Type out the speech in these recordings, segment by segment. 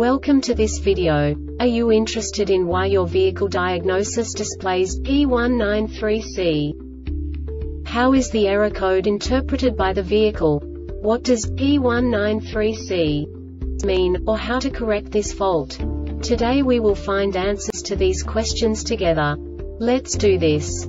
Welcome to this video. Are you interested in why your vehicle diagnosis displays P193C? How is the error code interpreted by the vehicle? What does P193C mean, or how to correct this fault? Today we will find answers to these questions together. Let's do this.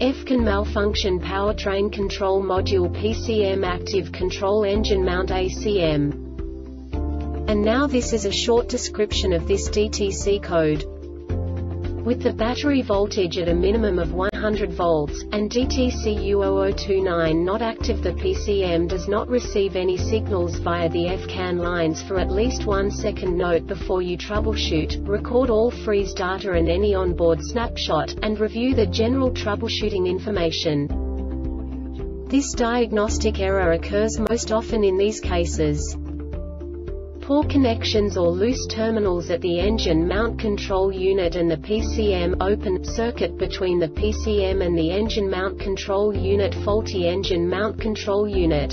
F-CAN malfunction powertrain control module PCM active control engine mount ACM. And now this is a short description of this DTC code. With the battery voltage at a minimum of 100 volts, and DTC U0029 not active, the PCM does not receive any signals via the F-CAN lines for at least 1 second. Note: before you troubleshoot, record all freeze data and any onboard snapshot, and review the general troubleshooting information. This diagnostic error occurs most often in these cases: poor connections or loose terminals at the engine mount control unit and the PCM, open circuit between the PCM and the engine mount control unit, faulty engine mount control unit.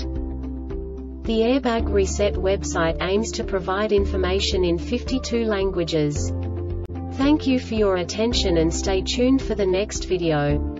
The Airbag Reset website aims to provide information in 52 languages. Thank you for your attention and stay tuned for the next video.